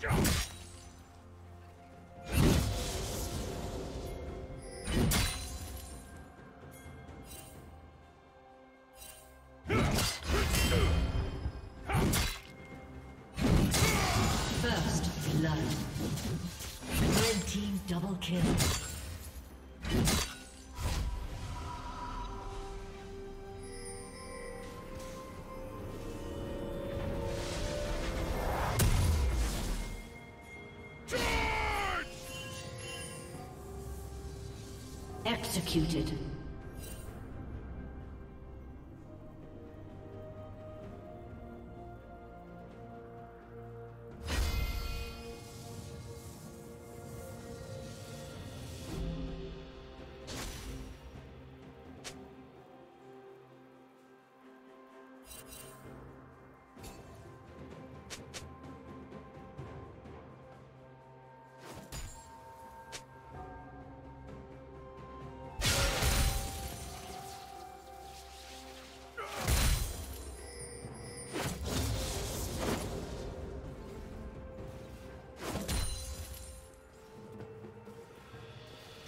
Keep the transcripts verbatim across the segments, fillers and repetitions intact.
First blood. Red team double kill. Executed.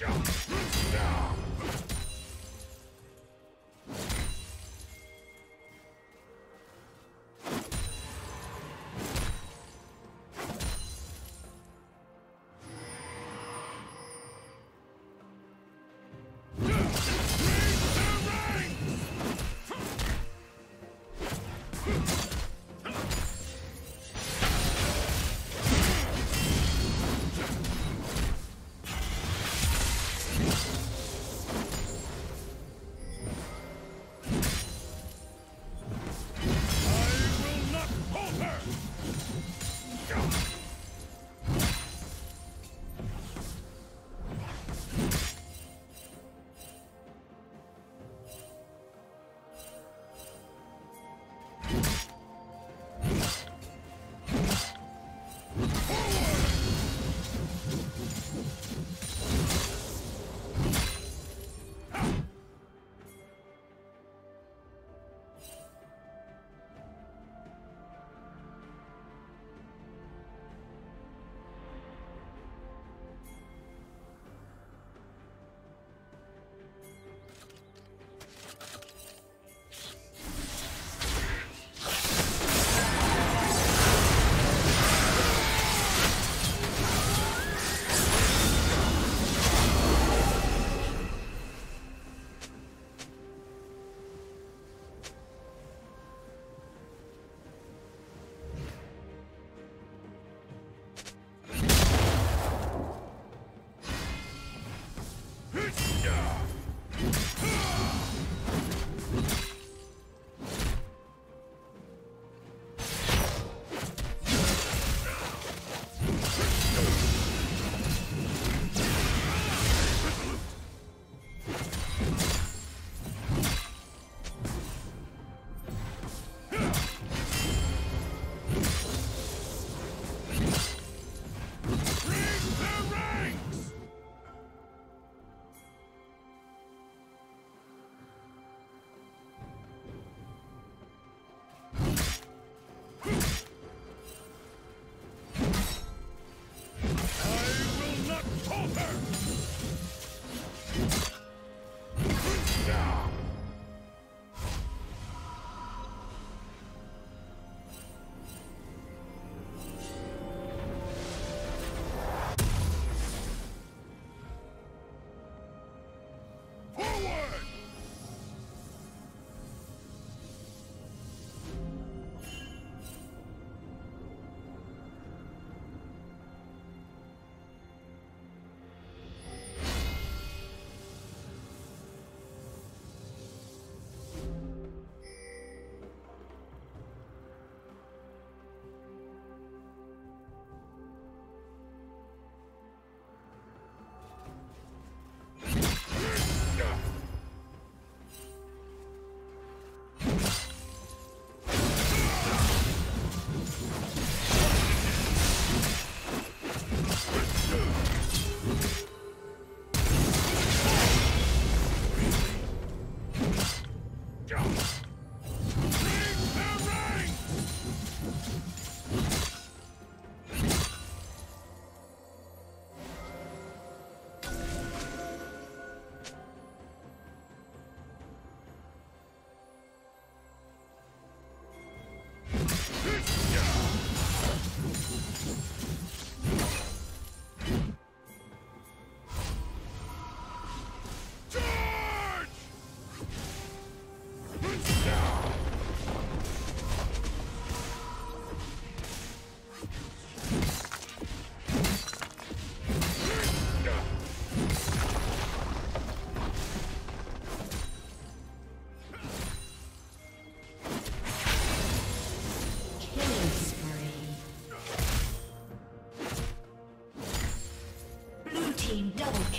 You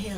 Kill.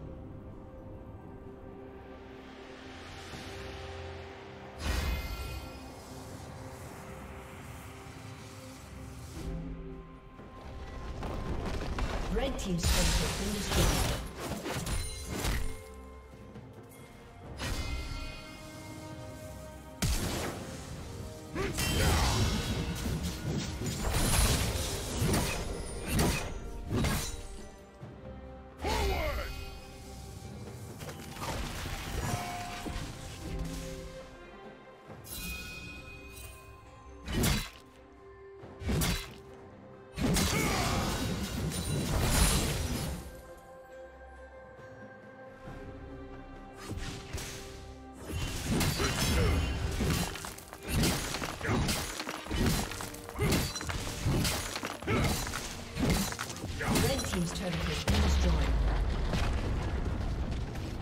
Red team's turret has been destroyed. Red team's turret has been destroyed.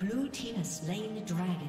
Blue team has slain the dragon.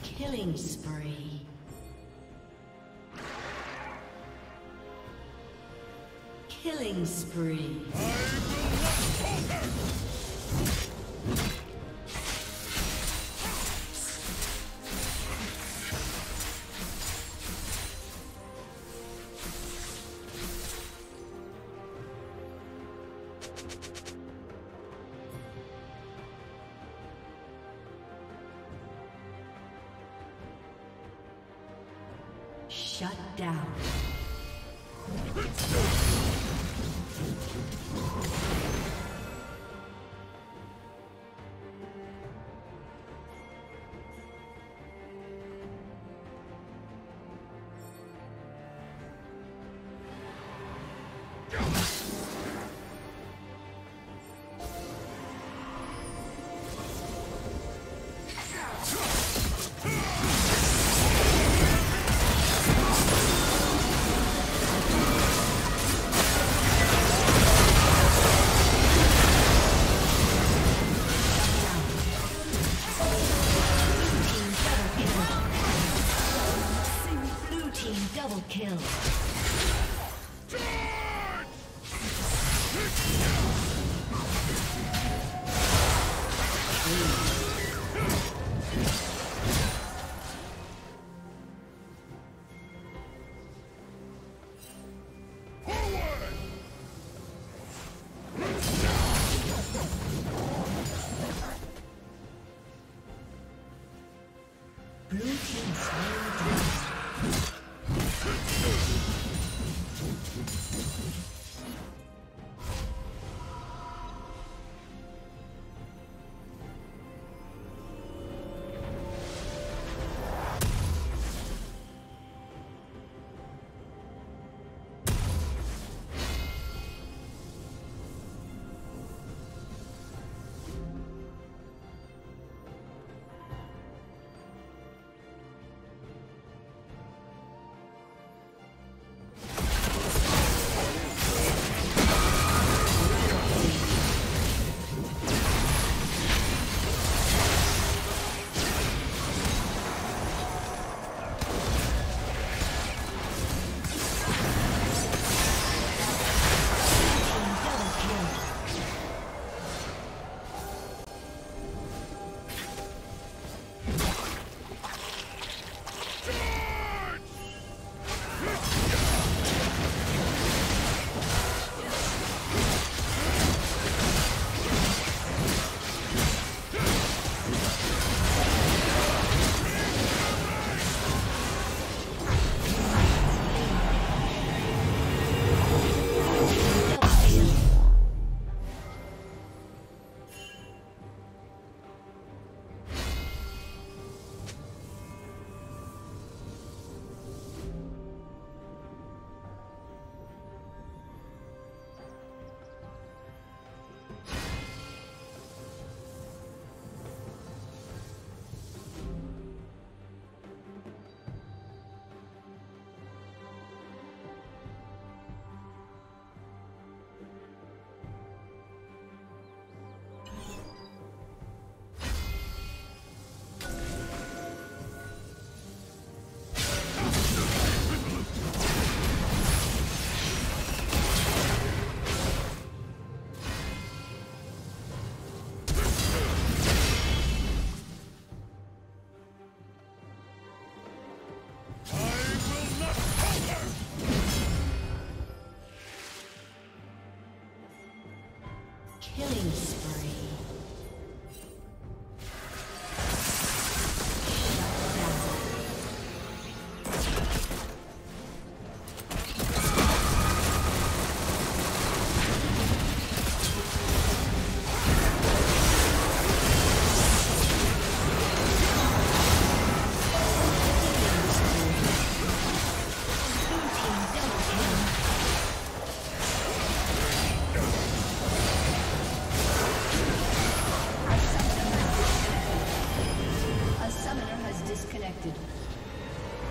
Killing spree. Killing spree. I will not hold her. Shut down. kill. Killing spree.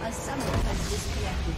A summoner has disconnected.